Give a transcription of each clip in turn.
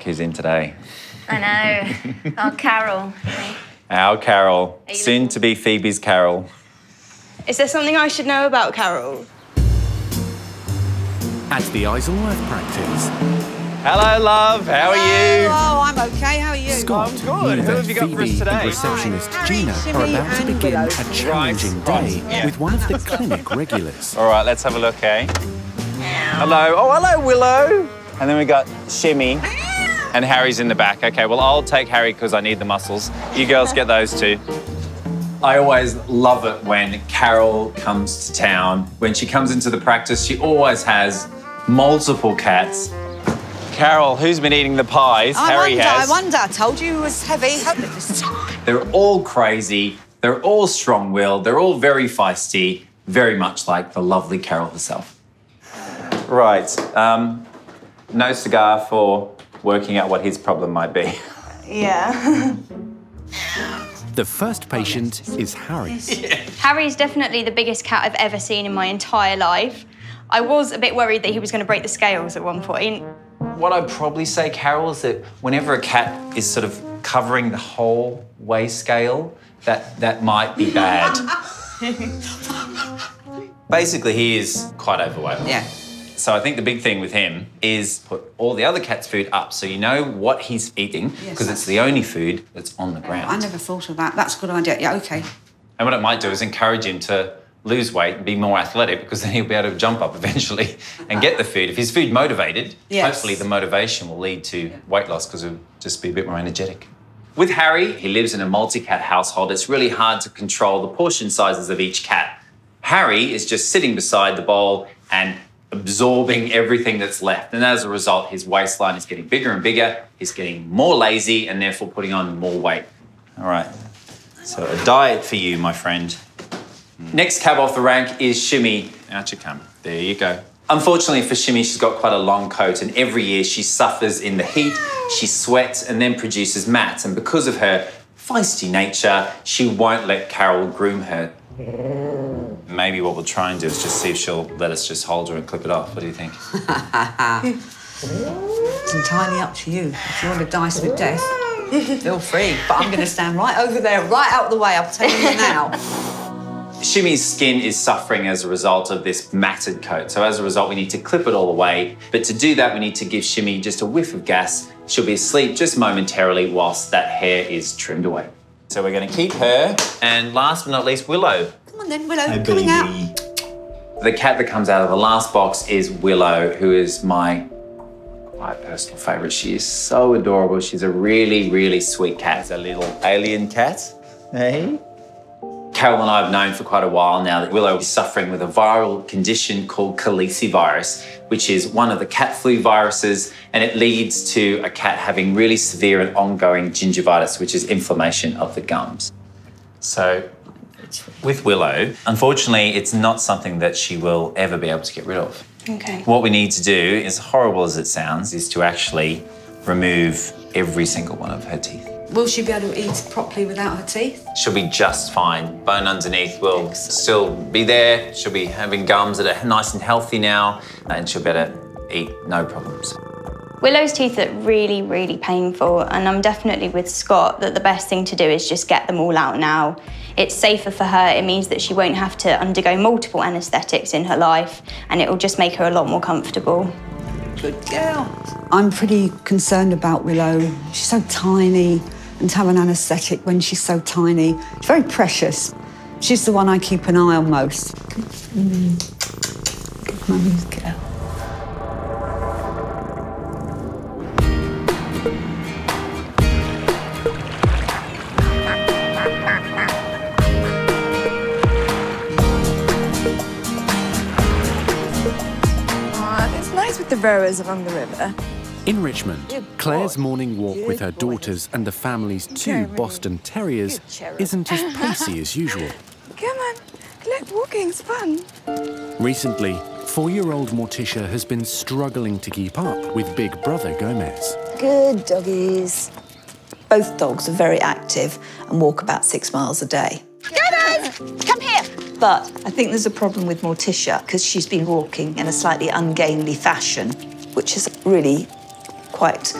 Look who's in today. I know. Our Carol. Our Carol. Soon to be Phoebe's Carol. Is there something I should know about Carol? At the Isleworth practice. Hello, love. How are you? Oh, I'm okay. How are you? Scott, well, I'm good. Who have you got for us today? Receptionist Gina are about to begin a challenging day with one of the clinic regulars. All right, let's have a look, eh? Hello. Oh, hello, Willow. And then we got Shimmy. And Harry's in the back. Okay, well, I'll take Harry because I need the muscles. You girls get those too. I always love it when Carol comes to town. When she comes into the practice, she always has multiple cats. Carol, who's been eating the pies? Harry has. I wonder, I told you it was heavy. Help me this time. They're all crazy. They're all strong-willed. They're all very feisty, very much like the lovely Carol herself. Right, no cigar for working out what his problem might be. Yeah. The first patient is Harry. Yeah. Harry's definitely the biggest cat I've ever seen in my entire life. I was a bit worried that he was going to break the scales at one point. What I'd probably say, Carol, is that whenever a cat is sort of covering the whole weigh scale, that might be bad. Basically, he is quite overweight. Yeah. So I think the big thing with him is put all the other cat's food up so you know what he's eating, because it's the only food that's on the ground. I never thought of that. That's a good idea. Yeah, OK. And what it might do is encourage him to lose weight and be more athletic, because then he'll be able to jump up eventually and get the food. If his food motivated, hopefully the motivation will lead to weight loss because he'll just be a bit more energetic. With Harry, he lives in a multi-cat household. It's really hard to control the portion sizes of each cat. Harry is just sitting beside the bowl and absorbing everything that's left. And as a result, his waistline is getting bigger and bigger. He's getting more lazy and therefore putting on more weight. All right, so a diet for you, my friend. Next cab off the rank is Shimmy. Out you come. There you go. Unfortunately for Shimmy, she's got quite a long coat, and every year she suffers in the heat, she sweats and then produces mats. And because of her feisty nature, she won't let Carol groom her. Maybe what we'll try and do is just see if she'll let us just hold her and clip it off. What do you think? It's entirely up to you. If you want to dice with death, feel free. But I'm going to stand right over there, right out the way. I'll tell you now. Shimmy's skin is suffering as a result of this matted coat. So as a result, we need to clip it all away. But to do that, we need to give Shimmy just a whiff of gas. She'll be asleep just momentarily whilst that hair is trimmed away. So we're going to keep her. And last but not least, Willow. Come on then, Willow, coming out. The cat that comes out of the last box is Willow, who is my personal favourite. She is so adorable. She's a really, really sweet cat. She's a little alien cat. Hey. Carol and I have known for quite a while now that Willow is suffering with a viral condition called calicivirus, which is one of the cat flu viruses, and it leads to a cat having really severe and ongoing gingivitis, which is inflammation of the gums. So with Willow, unfortunately, it's not something that she will ever be able to get rid of. Okay. What we need to do, as horrible as it sounds, is to actually remove every single one of her teeth. Will she be able to eat properly without her teeth? She'll be just fine. Bone underneath will still be there. She'll be having gums that are nice and healthy now, and she'll be able to eat no problems. Willow's teeth are really, really painful, and I'm definitely with Scott that the best thing to do is just get them all out now. It's safer for her. It means that she won't have to undergo multiple anaesthetics in her life, and it will just make her a lot more comfortable. Good girl. I'm pretty concerned about Willow. She's so tiny. And to have an anaesthetic when she's so tiny. She's very precious. She's the one I keep an eye on most. Good mummy's girl. Aw, it's nice with the rowers along the river. In Richmond, Claire's morning walk with her daughters and the family's two Boston Terriers isn't as pacey as usual. Come on, look, walking's fun. Recently, 4-year-old Morticia has been struggling to keep up with big brother Gomez. Good doggies. Both dogs are very active and walk about 6 miles a day. Gomez, come here. But I think there's a problem with Morticia because she's been walking in a slightly ungainly fashion, which is really quite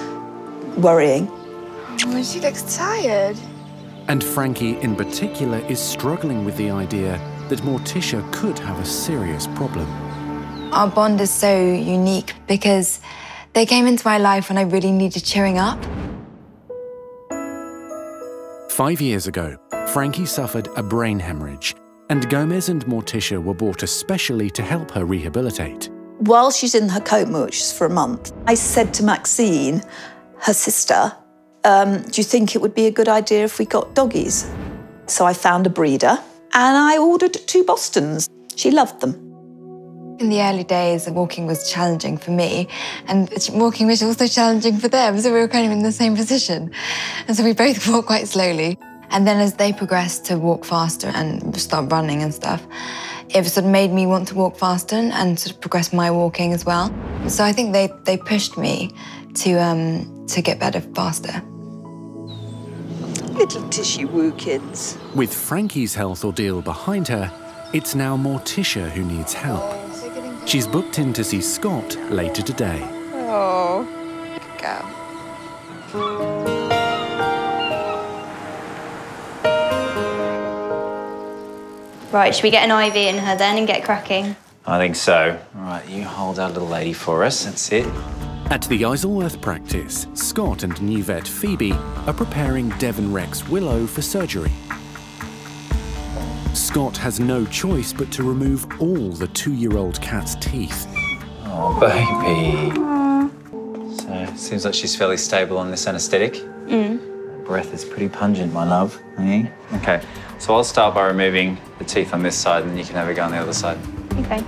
worrying. Oh, she looks tired. And Frankie, in particular, is struggling with the idea that Morticia could have a serious problem. Our bond is so unique because they came into my life when I really needed cheering up. 5 years ago, Frankie suffered a brain hemorrhage, and Gomez and Morticia were bought especially to help her rehabilitate. While she's in her coma, which is for a month, I said to Maxine, her sister, do you think it would be a good idea if we got doggies? So I found a breeder and I ordered 2 Bostons. She loved them. In the early days, walking was challenging for me, and walking was also challenging for them, so we were kind of in the same position. And so we both walked quite slowly. And then as they progressed to walk faster and start running and stuff, it sort of made me want to walk faster and sort of progress my walking as well. So I think they pushed me to get better faster. Little tissue woo kids. With Frankie's health ordeal behind her, it's now Morticia who needs help. She's booked in to see Scott later today. Oh, good girl. Right, should we get an IV in her then and get cracking? I think so. All right, you hold our little lady for us, that's it. At the Isleworth practice, Scott and new vet Phoebe are preparing Devon Rex Willow for surgery. Scott has no choice but to remove all the 2-year-old cat's teeth. Oh, baby. Aww. So, it seems like she's fairly stable on this anaesthetic. Mm. Breath is pretty pungent, my love. Mm. Okay, so I'll start by removing the teeth on this side and you can have a go on the other side. Okay.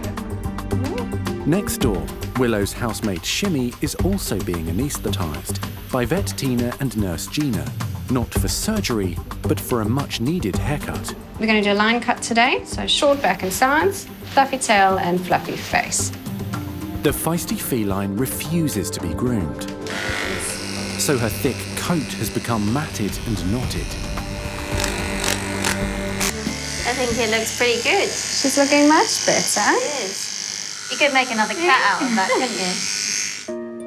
Next door, Willow's housemate Shimmy is also being anaesthetised by vet Tina and nurse Gina. Not for surgery, but for a much-needed haircut. We're going to do a line cut today, so short back and sides, fluffy tail and fluffy face. The feisty feline refuses to be groomed, so her thick coat has become matted and knotted. I think it looks pretty good. She's looking much better. It is. You could make another cat out of that, couldn't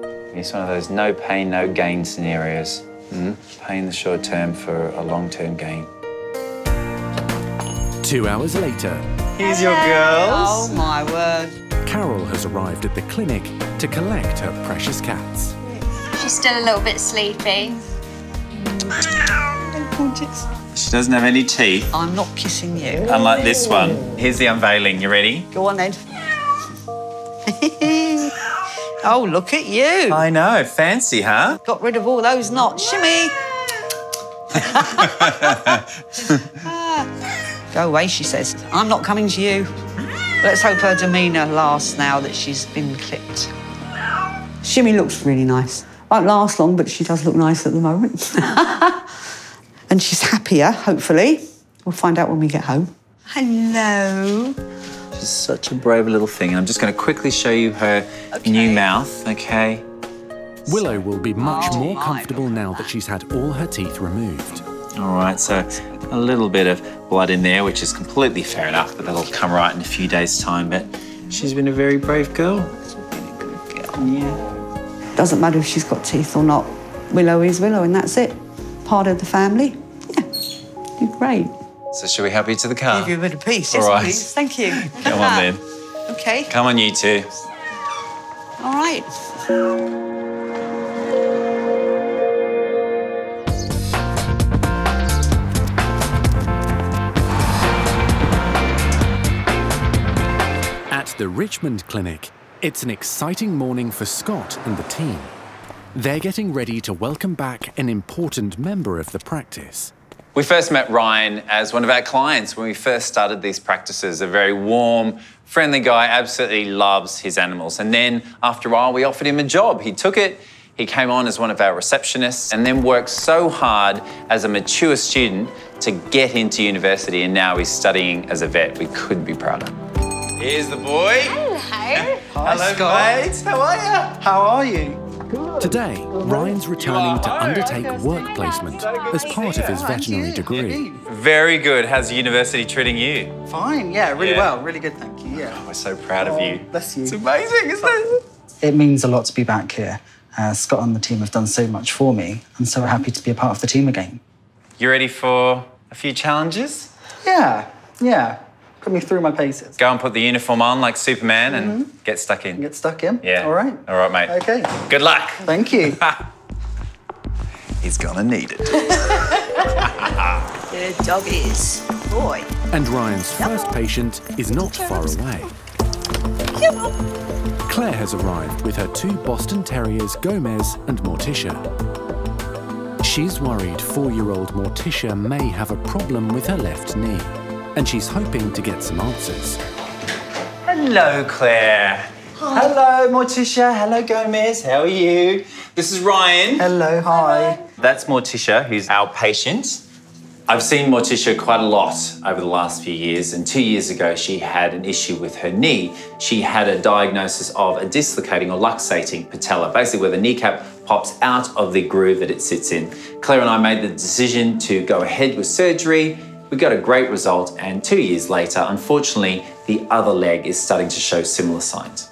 you? It's one of those no pain, no gain scenarios. Mm-hmm. Pain in the short term for a long-term gain. 2 hours later... Here's your girls. Oh, my word. Carol has arrived at the clinic to collect her precious cats. She's still a little bit sleepy. She doesn't have any teeth. I'm not kissing you. Unlike this one. Here's the unveiling. You ready? Go on, then. Oh, look at you. I know, fancy, huh? Got rid of all those knots. Shimmy. Go away, she says. I'm not coming to you. Let's hope her demeanour lasts now that she's been clipped. Shimmy looks really nice. Won't last long, but she does look nice at the moment. And she's happier, hopefully. We'll find out when we get home. Hello. She's such a brave little thing, and I'm just going to quickly show you her new mouth, okay? Willow will be much more comfortable now that she's had all her teeth removed. All right, so a little bit of blood in there, which is completely fair enough, but that'll come right in a few days' time. But she's been a very brave girl. She's been a good girl. Yeah. Doesn't matter if she's got teeth or not. Willow is Willow, and that's it. Part of the family. Yeah, you're great. So shall we help you to the car? Give you a bit of peace. Yes, right. Please. Thank you. Come on, then. OK. Come on, you two. All right. At the Richmond clinic, it's an exciting morning for Scott and the team. They're getting ready to welcome back an important member of the practice. We first met Ryan as one of our clients when we first started these practices. A very warm, friendly guy, absolutely loves his animals. And then after a while, we offered him a job. He took it, he came on as one of our receptionists and then worked so hard as a mature student to get into university, and now he's studying as a vet. We couldn't be prouder. Here's the boy. Hello. Hello, Scott. Mates. How are you? Good. Today, Ryan's returning to undertake work placement as part of his veterinary degree. Very good. How's university treating you? Fine, yeah, really well. Really good, thank you, yeah. Oh, we're so proud of you. Bless you. It's amazing, isn't it? It means a lot to be back here. Scott and the team have done so much for me. I'm so happy to be a part of the team again. You ready for a few challenges? Yeah. Put me through my paces. Go and put the uniform on like Superman and get stuck in. Get stuck in? Yeah. All right. All right, mate. Okay. Good luck. Thank you. He's gonna need it. Good doggies. Boy. And Ryan's first patient is not far away. Claire has arrived with her two Boston Terriers, Gomez and Morticia. She's worried 4-year-old Morticia may have a problem with her left knee, and she's hoping to get some answers. Hello, Claire. Hi. Hello, Morticia. Hello, Gomez. How are you? This is Ryan. Hello, hi. Hello. That's Morticia, who's our patient. I've seen Morticia quite a lot over the last few years, and 2 years ago she had an issue with her knee. She had a diagnosis of a dislocating or luxating patella, basically where the kneecap pops out of the groove that it sits in. Claire and I made the decision to go ahead with surgery. We got a great result, and 2 years later, unfortunately, the other leg is starting to show similar signs.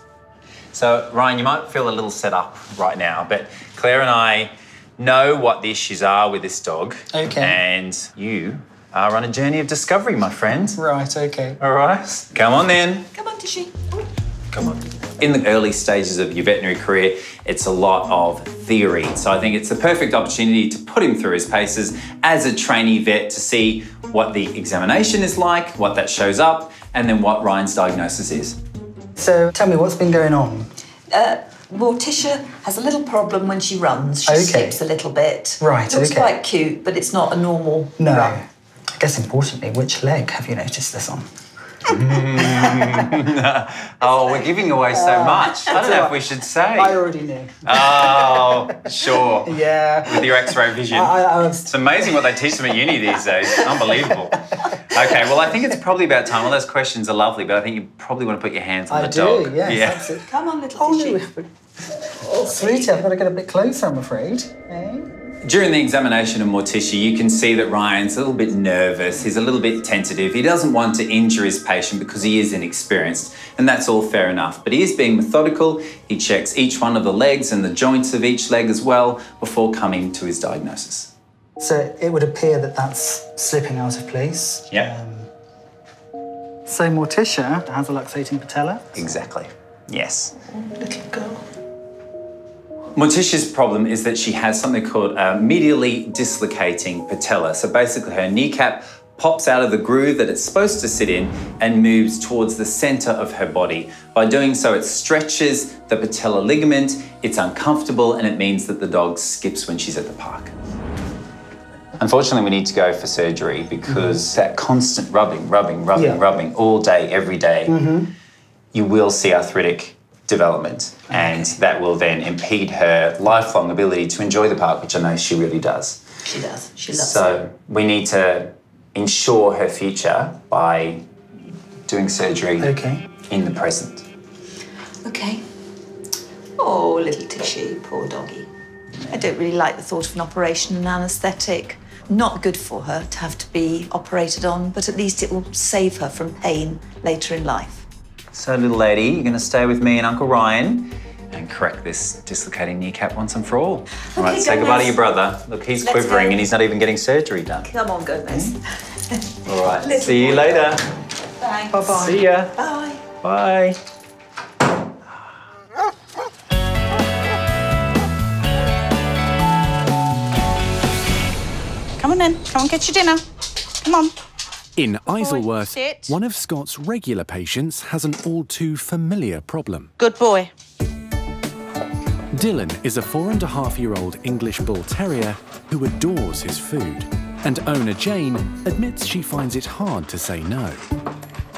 So Ryan, you might feel a little set up right now, but Claire and I know what the issues are with this dog. Okay. And you are on a journey of discovery, my friend. Right, okay. All right. Come on then. Come on, Tishy. Come on. In the early stages of your veterinary career, it's a lot of theory. So I think it's the perfect opportunity to put him through his paces as a trainee vet to see what the examination is like, what that shows up, and then what Ryan's diagnosis is. So tell me, what's been going on? Morticia has a little problem when she runs. She skips a little bit. Right, looks quite cute, but it's not a normal run. I guess importantly, which leg have you noticed this on? Oh, we're giving away so much. I don't know if we should say. I already knew. Oh, sure. Yeah. With your X-ray vision. It's amazing what they teach them at uni these days. It's unbelievable. Okay, well, I think it's probably about time. All those questions are lovely, but I think you probably want to put your hands on the dog. Yes, yeah. Come on, little Tishy. Oh, sweetie, I've got to get a bit closer, I'm afraid. During the examination of Morticia, you can see that Ryan's a little bit nervous. He's a little bit tentative. He doesn't want to injure his patient because he is inexperienced, and that's all fair enough. But he is being methodical. He checks each one of the legs and the joints of each leg as well before coming to his diagnosis. So it would appear that that's slipping out of place. Yeah. So Morticia has a luxating patella. Exactly. Yes. Little girl. Morticia's problem is that she has something called a medially dislocating patella. So basically her kneecap pops out of the groove that it's supposed to sit in and moves towards the center of her body. By doing so, it stretches the patella ligament, it's uncomfortable, and it means that the dog skips when she's at the park. Unfortunately, we need to go for surgery because that constant rubbing all day, every day, you will see arthritic development, and that will then impede her lifelong ability to enjoy the park, which I know she really does. She does. She loves it. So we need to ensure her future by doing surgery in the present. Okay. Oh, little Tishy, poor doggy. I don't really like the thought of an operation and anaesthetic. Not good for her to have to be operated on, but at least it will save her from pain later in life. So, little lady, you're going to stay with me and Uncle Ryan and correct this dislocating kneecap once and for all. Okay, all right, say goodbye to your brother. Look, he's quivering and he's not even getting surgery done. Come on, Gomez. All right, see you later. Bye. Bye-bye. See ya. Bye. Bye. Come on then. Come on, get your dinner. Come on. In Isleworth, one of Scott's regular patients has an all-too-familiar problem. Good boy. Dylan is a 4.5-year-old English Bull Terrier who adores his food, and owner Jane admits she finds it hard to say no.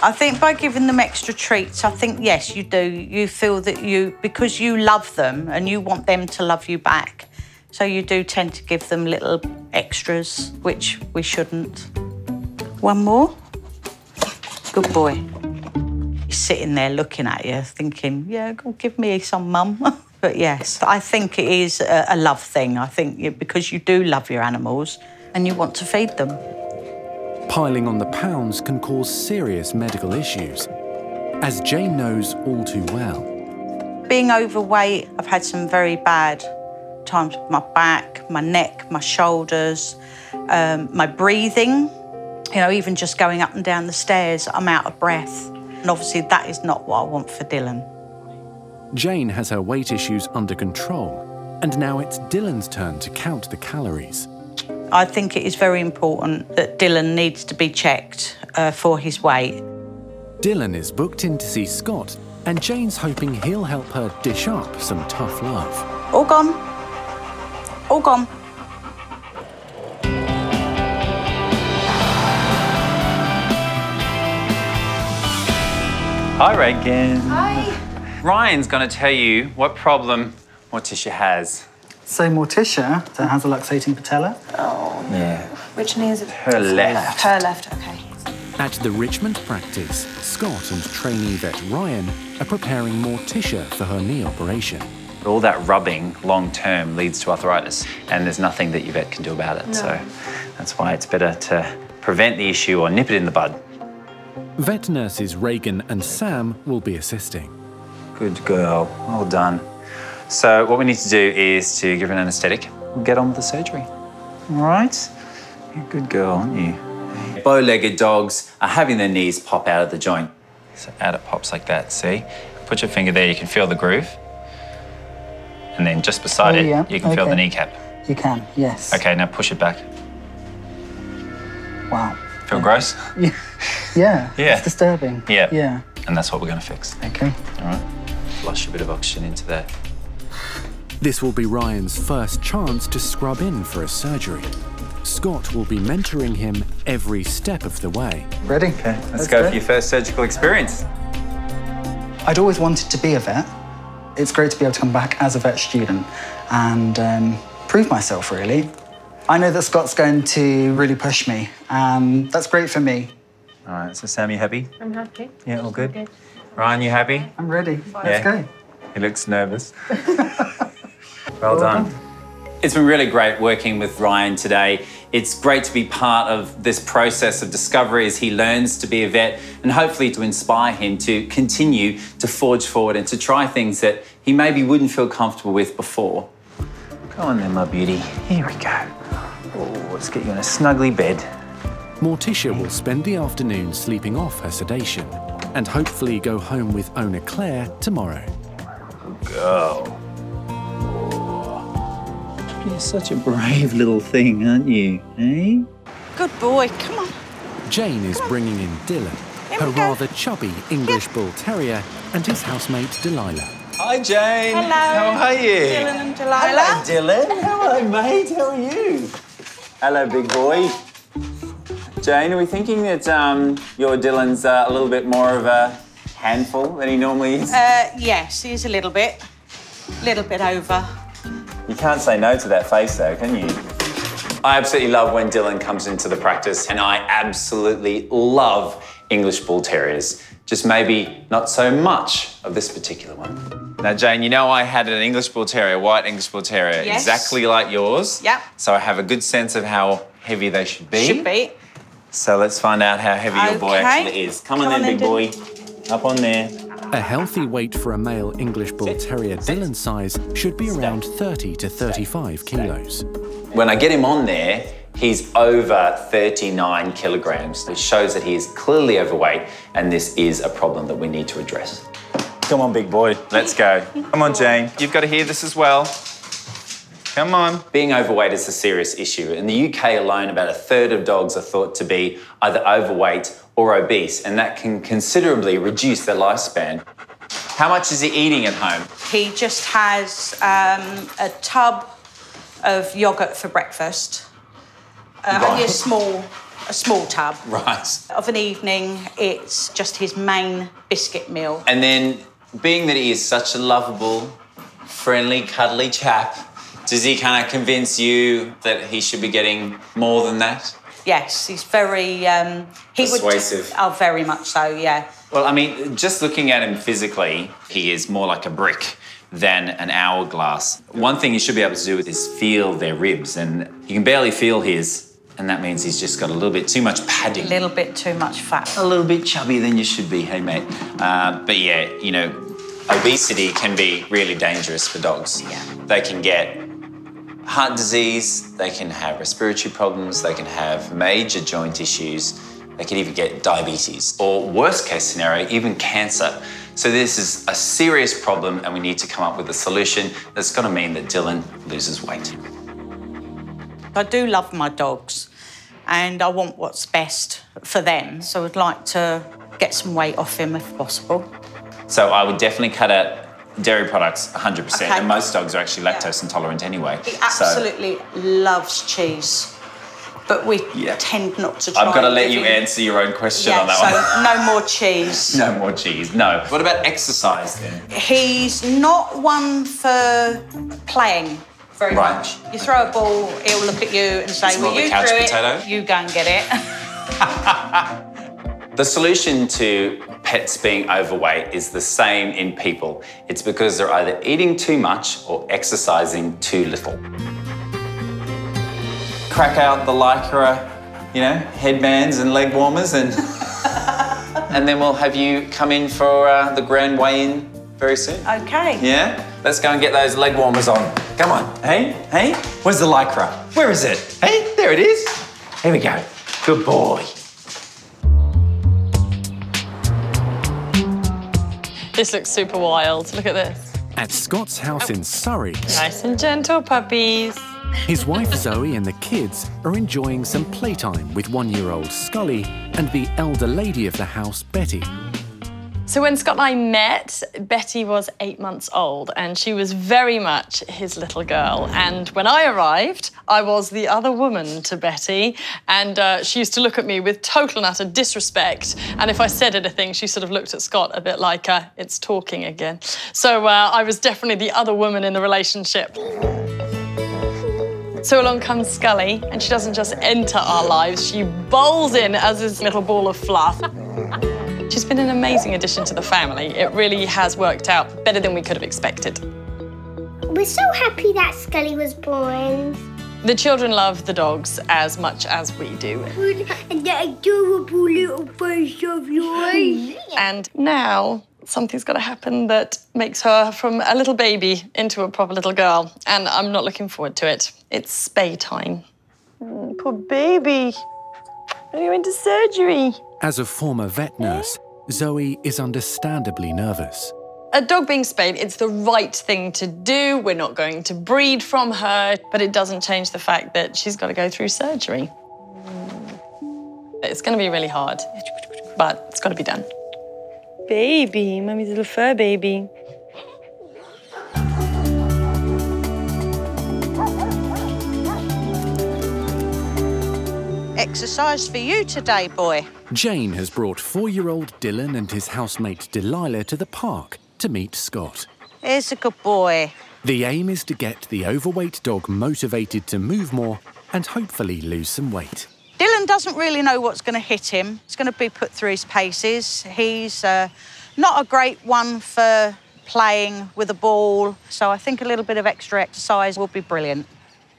I think by giving them extra treats, I think, yes, you do. You feel that you, because you love them and you want them to love you back, so you do tend to give them little extras, which we shouldn't. One more. Good boy. He's sitting there looking at you, thinking, yeah, go give me some, Mum. But yes, I think it is a love thing. I think because you do love your animals and you want to feed them. Piling on the pounds can cause serious medical issues, as Jane knows all too well. being overweight, I've had some very bad times with my back, my neck, my shoulders, my breathing. You know, even just going up and down the stairs, I'm out of breath. And obviously that is not what I want for Dylan. Jane has her weight issues under control, and now it's Dylan's turn to count the calories. I think it is very important that Dylan needs to be checked for his weight. Dylan is booked in to see Scott, and Jane's hoping he'll help her dish up some tough love. All gone. All gone. Hi, Reagan. Hi. Ryan's going to tell you what problem Morticia has. So Morticia has a luxating patella. Oh, yeah. Which knee is it? Her left. Her left, okay. At the Richmond practice, Scott and trainee vet Ryan are preparing Morticia for her knee operation. All that rubbing long-term leads to arthritis, and there's nothing that your vet can do about it. No. So that's why it's better to prevent the issue or nip it in the bud. Vet nurses Reagan and Sam will be assisting. Good girl, well done. So what we need to do is to give her an anaesthetic and get on with the surgery. All right? You're a good girl, aren't you? Bow-legged dogs are having their knees pop out of the joint. So out it pops like that, see? Put your finger there, you can feel the groove. And then just beside it, you can feel the kneecap. You can, yes. OK, now push it back. Wow. Feel gross? Yeah. Yeah. Yeah. It's disturbing. Yeah. Yeah. And that's what we're going to fix. OK. All right. Flush a bit of oxygen into that. This will be Ryan's first chance to scrub in for a surgery. Scott will be mentoring him every step of the way. Ready? Okay, let's go for your first surgical experience. I'd always wanted to be a vet. It's great to be able to come back as a vet student and prove myself, really. I know that Scott's going to really push me. That's great for me. All right, so Sam, you happy? I'm happy. Yeah, all good? Good. Ryan, you happy? I'm ready. Fine. Let's go. He looks nervous. Well done. It's been really great working with Ryan today. It's great to be part of this process of discovery as he learns to be a vet, and hopefully to inspire him to continue to forge forward and to try things that he maybe wouldn't feel comfortable with before. Go on then, my beauty. Here we go. Oh, let's get you in a snuggly bed. Morticia will spend the afternoon sleeping off her sedation and hopefully go home with owner Claire tomorrow. Good girl. You're such a brave little thing, aren't you, eh? Good boy, come on. Jane is bringing in Dylan, her rather chubby English Bull Terrier, and his housemate Delilah. Hi, Jane. Hello. How are you? Dylan and Delilah. Hello, Dylan. Hello, mate. How are you? Hello, big boy. Jane, are we thinking that your Dylan's a little bit more of a handful than he normally is? Yes, he is a little bit over. You can't say no to that face, though, can you? I absolutely love when Dylan comes into the practice, and I absolutely love English Bull Terriers. Just maybe not so much of this particular one. Now, Jane, you know I had an English Bull Terrier, white English Bull Terrier, yes, exactly like yours. Yep. So I have a good sense of how heavy they should be. Should be. So let's find out how heavy your boy actually is. Come on then, big boy. Up on there. A healthy weight for a male English Bull Terrier Dylan's size should be around 30 to 35 kilos. When I get him on there, he's over 39 kilograms, which shows that he is clearly overweight, and this is a problem that we need to address. Come on, big boy. Let's go. Come on, Jane. You've got to hear this as well. Come on. Being overweight is a serious issue. In the UK alone, about a third of dogs are thought to be either overweight or obese, and that can considerably reduce their lifespan. How much is he eating at home? He just has a tub of yoghurt for breakfast. Only a small tub. Right. Of an evening, it's just his main biscuit meal. And then, being that he is such a lovable, friendly, cuddly chap, does he kind of convince you that he should be getting more than that? Yes, he's very... persuasive. Oh, very much so, yeah. Well, I mean, just looking at him physically, he is more like a brick than an hourglass. One thing you should be able to do is feel their ribs, and you can barely feel his, and that means he's just got a little bit too much padding. A little bit too much fat. A little bit chubby than you should be, hey, mate. But, yeah, you know, Obesity can be really dangerous for dogs. Yeah. They can get heart disease, they can have respiratory problems, they can have major joint issues, they can even get diabetes or, worst case scenario, even cancer. So this is a serious problem and we need to come up with a solution that's going to mean that Dylan loses weight. I do love my dogs and I want what's best for them, so I'd like to get some weight off him if possible. So I would definitely cut out dairy products 100%, okay. And most dogs are actually lactose intolerant anyway. He absolutely loves cheese, but we tend not to try. I've got to let you answer your own question on that one. No more cheese. No more cheese, no. What about exercise then? He's not one for playing very much. You throw a ball, he'll look at you and say, well, you threw it, you go and get it. The solution to pets being overweight is the same in people. It's because they're either eating too much or exercising too little. Crack out the Lycra, you know, headbands and leg warmers and... and then we'll have you come in for the grand weigh-in very soon. Okay. Yeah? Let's go and get those leg warmers on. Come on. Hey, hey, where's the Lycra? Where is it? Hey, there it is. Here we go. Good boy. This looks super wild. Look at this. At Scott's house in Surrey... Nice and gentle puppies. His wife Zoe and the kids are enjoying some playtime with 1-year-old Scully and the elder lady of the house, Betty. So when Scott and I met, Betty was 8 months old and she was very much his little girl. And when I arrived, I was the other woman to Betty. And she used to look at me with total and utter disrespect. And if I said anything, she sort of looked at Scott a bit like, it's talking again. So I was definitely the other woman in the relationship. So along comes Scully, and she doesn't just enter our lives, she bowls in as this little ball of fluff. She's been an amazing addition to the family. It really has worked out better than we could have expected. We're so happy that Scully was born. The children love the dogs as much as we do. And that adorable little face of yours. And now something's got to happen that makes her from a little baby into a proper little girl, and I'm not looking forward to it. It's spay time. Oh, poor baby. Are you into surgery? As a former vet nurse, Zoe is understandably nervous. A dog being spayed, it's the right thing to do. We're not going to breed from her, but it doesn't change the fact that she's got to go through surgery. It's going to be really hard, but it's got to be done. Baby, mummy's little fur baby. Exercise for you today, boy. Jane has brought 4-year-old Dylan and his housemate Delilah to the park to meet Scott. He's a good boy. The aim is to get the overweight dog motivated to move more and hopefully lose some weight. Dylan doesn't really know what's going to hit him. It's going to be put through his paces. He's not a great one for playing with a ball, so I think a little bit of extra exercise will be brilliant.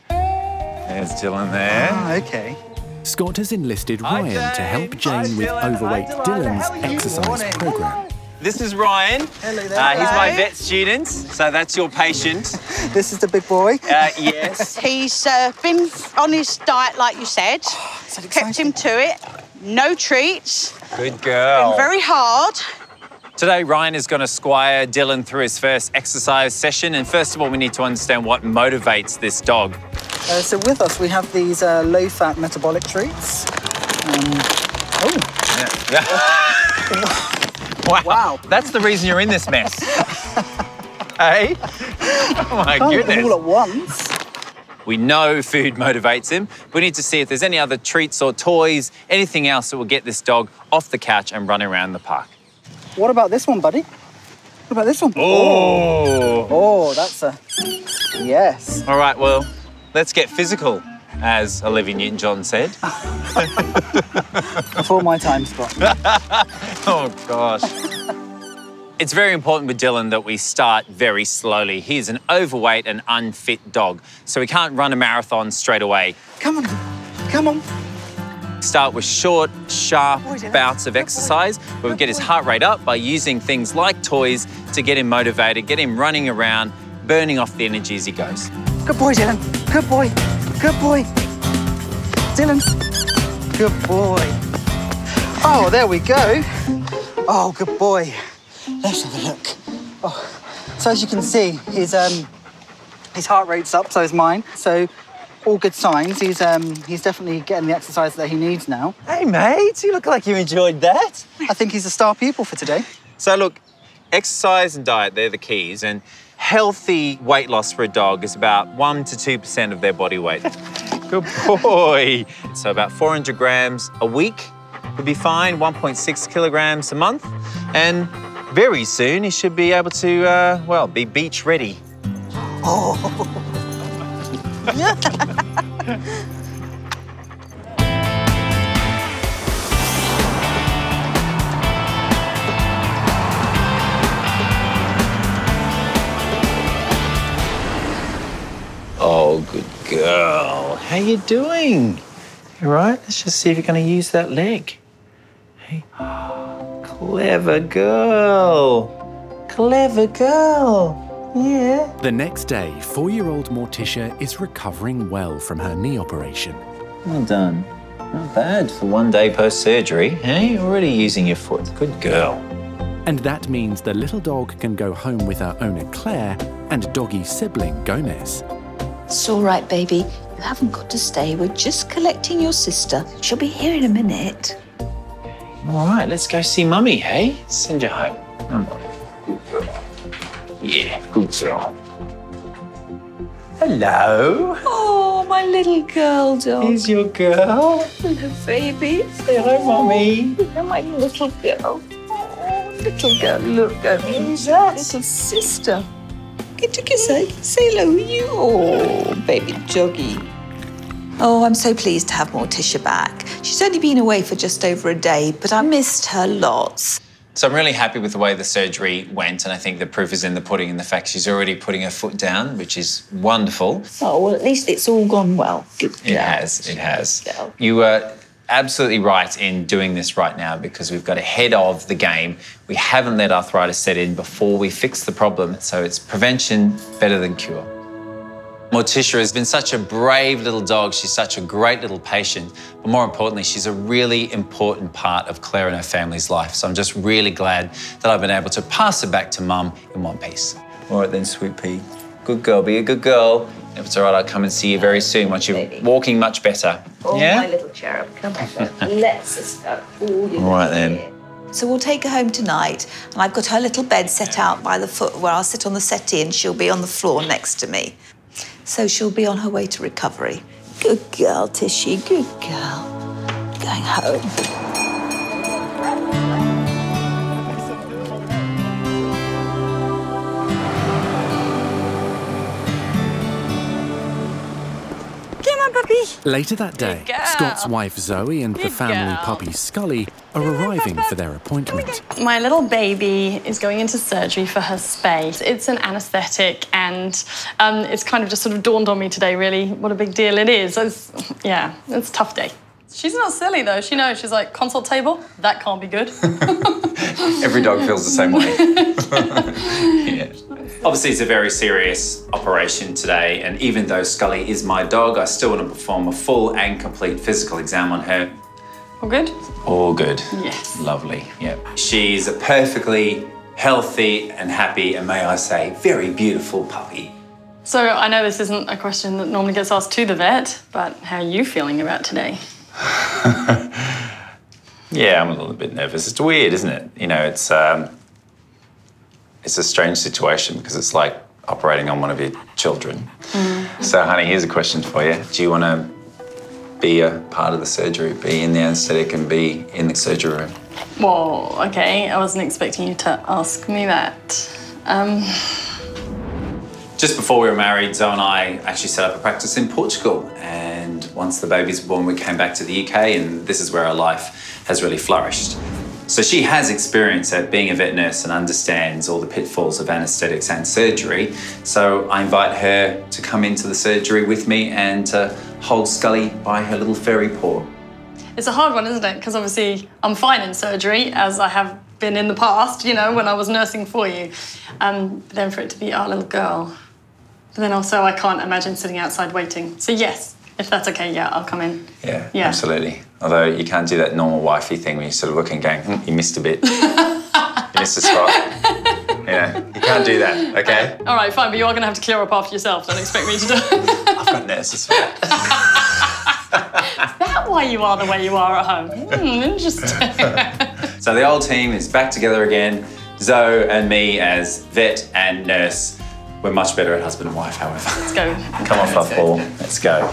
There's Dylan there. Oh, OK. Scott has enlisted Ryan to help Jane with overweight Dylan's exercise programme. This is Ryan. Hello there. He's my vet student, so that's your patient. This is the big boy. Yes. He's been on his diet, like you said. Oh, so kept him to it. No treats. Good girl. Been very hard. Today, Ryan is going to squire Dylan through his first exercise session. And first of all, we need to understand what motivates this dog. So with us, we have these low-fat metabolic treats. Wow. That's the reason you're in this mess. Hey? Oh, my goodness. All at once. We know food motivates him. We need to see if there's any other treats or toys, anything else that will get this dog off the couch and run around the park. What about this one, buddy? What about this one? Oh! Oh, that's a... Yes. All right, well... Let's get physical, as Olivia Newton-John said. Before my time, Scott. Oh, gosh. It's very important with Dylan that we start very slowly. He's an overweight and unfit dog, so we can't run a marathon straight away. Come on. Come on. Start with short, sharp bouts of exercise where we get his heart rate up by using things like toys to get him motivated, get him running around, burning off the energy as he goes. Good boy, Dylan. Good boy. Good boy. Dylan. Good boy. Oh, there we go. Oh, good boy. Let's have a look. Oh. So as you can see, his heart rate's up, so is mine. So all good signs. He's definitely getting the exercise that he needs now. Hey, mate, you look like you enjoyed that. I think he's a star pupil for today. So look, exercise and diet, they're the keys, and healthy weight loss for a dog is about 1 to 2% of their body weight. Good boy. So about 400 grams a week would be fine, 1.6 kilograms a month, and very soon he should be able to, well, be beach ready. Oh. Oh, good girl. How you doing? You all right? Let's just see if you're going to use that leg. Hey. Clever girl. Clever girl. Yeah. The next day, 4-year-old Morticia is recovering well from her knee operation. Well done. Not bad for one day post-surgery. Hey, you're already using your foot. Good girl. And that means the little dog can go home with her owner, Claire, and doggy sibling, Gomez. It's all right, baby. You haven't got to stay. We're just collecting your sister. She'll be here in a minute. All right, let's go see Mummy, hey? Send her home. Come on. Yeah, good girl. Hello. Oh, my little girl dog. Here's your girl. Hello, baby. Say hello, Mummy. Hello, my little girl. Oh, little girl, look at me. Who's that? Little sister. Get to kiss her. Say hello, you. Oh, baby doggy. Oh, I'm so pleased to have Morticia back. She's only been away for just over a day, but I missed her lots. So I'm really happy with the way the surgery went, and I think the proof is in the pudding in the fact she's already putting her foot down, which is wonderful. Oh, well, at least it's all gone well. Good girl. It has, it has. Good girl. You were absolutely right in doing this right now because we've got ahead of the game. We haven't let arthritis set in before we fix the problem, so it's prevention better than cure. Morticia has been such a brave little dog. She's such a great little patient. But more importantly, she's a really important part of Claire and her family's life. So I'm just really glad that I've been able to pass her back to Mum in one piece. All right then, sweet pea. Good girl, be a good girl. If it's all right, I'll come and see you very soon once you're walking much better. Oh, yeah? My little cherub, come on. Let's just go. All right then. So we'll take her home tonight, and I've got her little bed set out by the foot where I'll sit on the settee and she'll be on the floor next to me. So she'll be on her way to recovery. Good girl, Tishy, good girl. Going home. Come on, puppy. Later that day, Scott's wife Zoe and the family puppy Scully are arriving for their appointment. My little baby is going into surgery for her spay. It's an anaesthetic, and it's kind of just sort of dawned on me today, really, what a big deal it is. It's a tough day. She's not silly, though. She knows. She's like, consult table? That can't be good. Every dog feels the same way. Yeah. Obviously, it's a very serious operation today, and even though Scully is my dog, I still want to perform a full and complete physical exam on her. All good? All good. Yes. Lovely, yep. She's a perfectly healthy and happy, and may I say, very beautiful puppy. So I know this isn't a question that normally gets asked to the vet, but how are you feeling about today? Yeah, I'm a little bit nervous. It's weird, isn't it? You know, it's a strange situation because it's like operating on one of your children. Mm. So, honey, here's a question for you. Do you want to be a part of the surgery, be in the anaesthetic and be in the surgery room? Well, okay, I wasn't expecting you to ask me that. Just before we were married, Zoe and I actually set up a practice in Portugal, and once the babies were born, we came back to the UK, and this is where our life has really flourished. So she has experience at being a vet nurse and understands all the pitfalls of anaesthetics and surgery, so I invite her to come into the surgery with me and to hold Scully by her little fairy paw. It's a hard one, isn't it? Because obviously I'm fine in surgery, as I have been in the past, you know, when I was nursing for you. Then for it to be our little girl. But then also I can't imagine sitting outside waiting. So yes, if that's okay, yeah, I'll come in. Yeah, yeah. Absolutely. Although you can't do that normal wifey thing where you sort of look and going, you missed a bit. You missed a spot. Yeah, you can't do that, okay? All right, fine, but you are going to have to clear up after yourself. Don't expect me to do it. I've got nurses for that. Is that why you are the way you are at home? Interesting. So the old team is back together again. Zoe and me as vet and nurse. We're much better at husband and wife, however. Let's go. Come on, Fluff Ball. Let's go.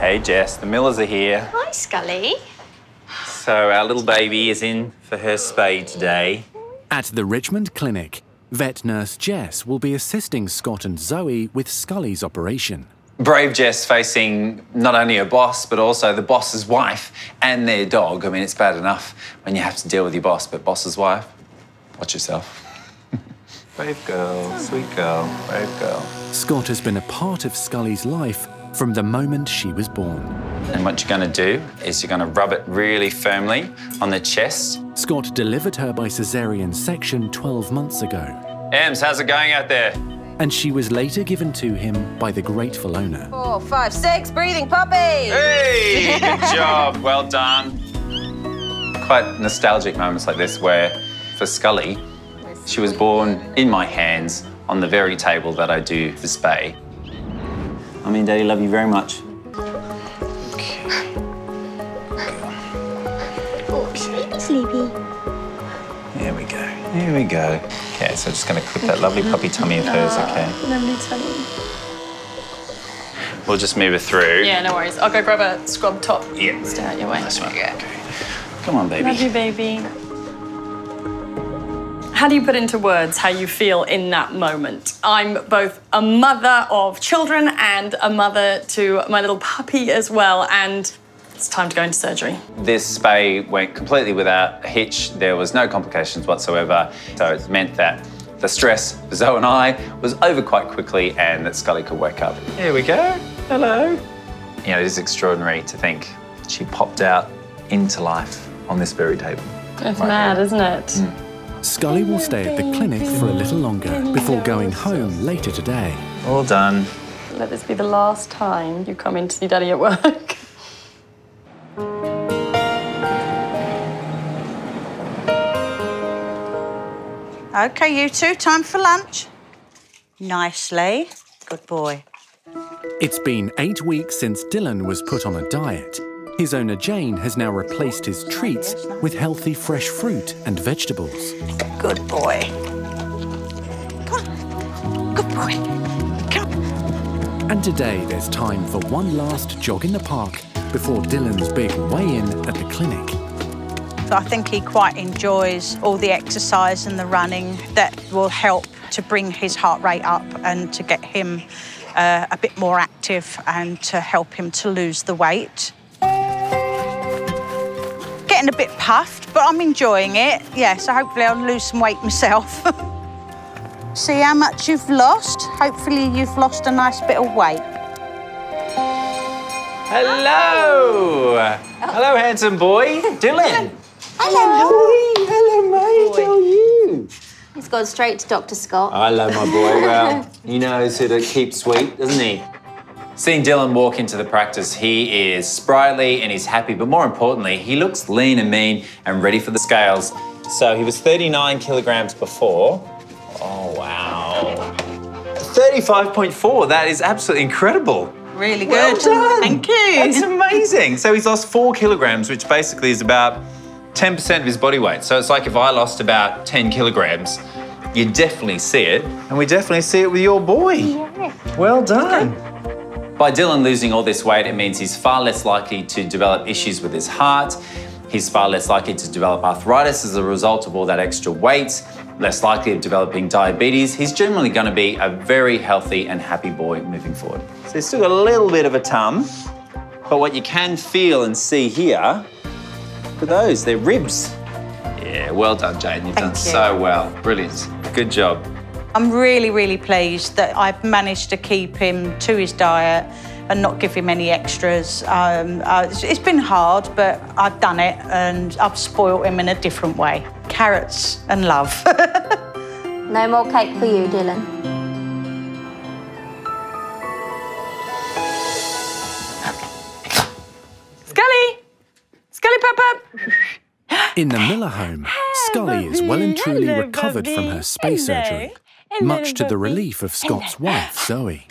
Hey, Jess, the Millers are here. Hi, Scully. So our little baby is in for her spay today. At the Richmond clinic, vet nurse Jess will be assisting Scott and Zoe with Scully's operation. Brave Jess facing not only her boss, but also the boss's wife and their dog. I mean, it's bad enough when you have to deal with your boss, but boss's wife, watch yourself. Brave girl, sweet girl, brave girl. Scott has been a part of Scully's life from the moment she was born. And what you're gonna do is you're gonna rub it really firmly on the chest. Scott delivered her by caesarean section 12 months ago. Ems, how's it going out there? And she was later given to him by the grateful owner. 4, 5, 6, breathing puppy! Hey, good job, well done. Quite nostalgic moments like this where, for Scully, she was born in my hands on the very table that I do for spay. I mean, Daddy, love you very much. Okay. Oh, sleepy, sleepy. There we go. There we go. Okay, so just going to clip that lovely puppy tummy of hers, okay? Lovely tummy. We'll just move her through. Yeah, no worries. I'll go grab a scrub top. Yeah. Stay out your way. That's right. Okay. Come on, baby. Love you, baby. How do you put into words how you feel in that moment? I'm both a mother of children and a mother to my little puppy as well, and it's time to go into surgery. This spay went completely without a hitch. There was no complications whatsoever, so it meant that the stress for Zoe and I was over quite quickly and that Scully could wake up. Here we go, hello. You know, it is extraordinary to think she popped out into life on this very table. It's mad, isn't it? Mm. Scully will stay at the clinic for a little longer before going home later today. All done. Let this be the last time you come in to see Daddy at work. Okay, you two, time for lunch. Nicely. Good boy. It's been 8 weeks since Dylan was put on a diet. His owner, Jane, has now replaced his treats with healthy fresh fruit and vegetables. Good boy. Come on. Good boy. Come on. And today there's time for one last jog in the park before Dylan's big weigh-in at the clinic. So I think he quite enjoys all the exercise and the running that will help to bring his heart rate up and to get him a bit more active and to help him to lose the weight. Getting a bit puffed, but I'm enjoying it. Yeah, so hopefully I'll lose some weight myself. See how much you've lost. Hopefully you've lost a nice bit of weight. Hello. Oh. Hello, handsome boy. Dylan. Hello. Hello, mate. How are you? He's gone straight to Dr. Scott. I love my boy. Well, he knows who to keep sweet, doesn't he? Seeing Dylan walk into the practice, he is sprightly and he's happy, but more importantly, he looks lean and mean and ready for the scales. So he was 39 kilograms before. Oh, wow. 35.4, that is absolutely incredible. Really good. Well done. Thank you. That's amazing. So he's lost 4 kilograms, which basically is about 10% of his body weight. So it's like if I lost about 10 kilograms, you definitely see it, and we definitely see it with your boy. Yeah. Well done. Okay. By Dylan losing all this weight, it means he's far less likely to develop issues with his heart. He's far less likely to develop arthritis as a result of all that extra weight, less likely of developing diabetes. He's generally going to be a very healthy and happy boy moving forward. So he's still got a little bit of a tum, but what you can feel and see here, look at those, they're ribs. Yeah, well done, Jane. You've done so well. Brilliant. Good job. I'm really, really pleased that I've managed to keep him to his diet and not give him any extras. It's been hard, but I've done it and I've spoiled him in a different way. Carrots and love. No more cake for you, Dylan. Scully! Scully, Papa! In the Miller home, Scully is well and truly recovered from her space surgery, much to the relief of Scott's wife, Zoe.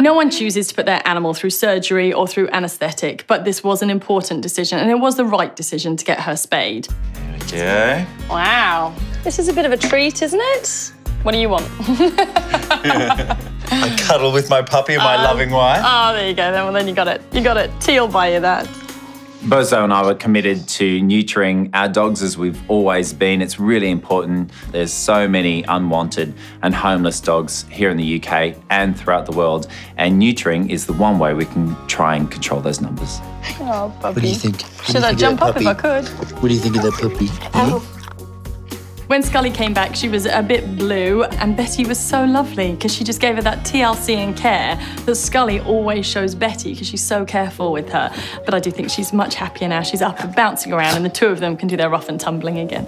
No one chooses to put their animal through surgery or through anaesthetic, but this was an important decision, and it was the right decision to get her spayed. There we go. Wow. This is a bit of a treat, isn't it? What do you want? I cuddle with my puppy, my loving wife. Oh, there you go. Then, well, then you got it. You got it. Teal by you, that. Bozo and I were committed to neutering our dogs as we've always been. It's really important. There's so many unwanted and homeless dogs here in the UK and throughout the world, and neutering is the one way we can try and control those numbers. Oh, puppy. What do you think? Should I jump up if I could? What do you think of that puppy? Oh. When Scully came back, she was a bit blue, and Betty was so lovely because she just gave her that TLC and care that Scully always shows Betty because she's so careful with her. But I do think she's much happier now. She's up and bouncing around, and the two of them can do their rough and tumbling again.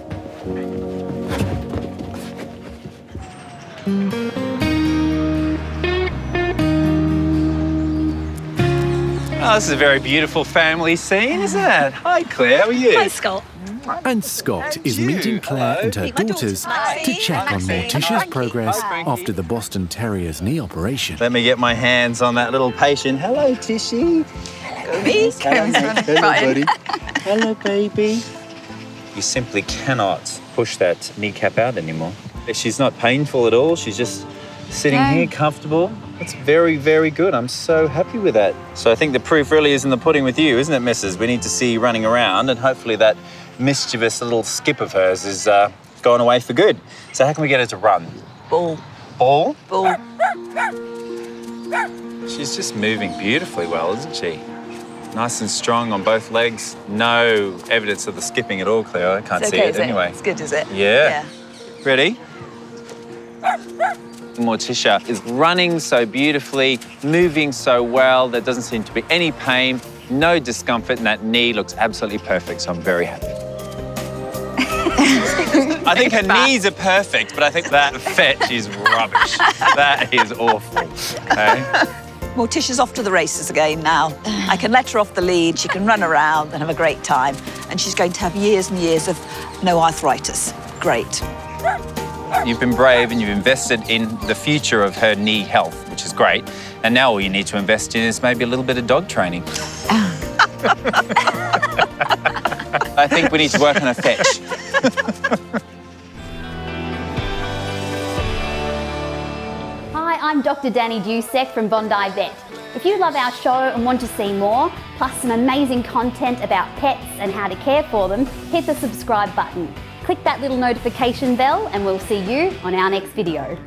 Oh, this is a very beautiful family scene, isn't it? Hi, Claire, how are you? Hi, Scott. And Scott is meeting Claire and her daughters to check on Morticia's progress after the Boston Terrier's knee operation. Let me get my hands on that little patient. Hello, Tishy. Hello, baby. Hello, buddy. Hello, baby. You simply cannot push that kneecap out anymore. She's not painful at all. She's just sitting here comfortable. That's very, very good. I'm so happy with that. So I think the proof really is in the pudding with you, isn't it, Mrs.? We need to see you running around, and hopefully that mischievous little skip of hers is gone away for good. So how can we get her to run? Ball. Ball? Ball. She's just moving beautifully well, isn't she? Nice and strong on both legs. No evidence of the skipping at all, Cleo. I can't see it anyway. It's good, is it? Yeah. Ready? Morticia is running so beautifully, moving so well. There doesn't seem to be any pain, no discomfort, and that knee looks absolutely perfect, so I'm very happy. I think her knees are perfect, but I think that fetch is rubbish. That is awful. Okay? Morticia's off to the races again now. I can let her off the lead, she can run around and have a great time, and she's going to have years and years of no arthritis. Great. You've been brave and you've invested in the future of her knee health, which is great. And now all you need to invest in is maybe a little bit of dog training. I think we need to work on a fetch. Hi, I'm Dr. Danny Dusek from Bondi Vet. If you love our show and want to see more, plus some amazing content about pets and how to care for them, hit the subscribe button. Click that little notification bell and we'll see you on our next video.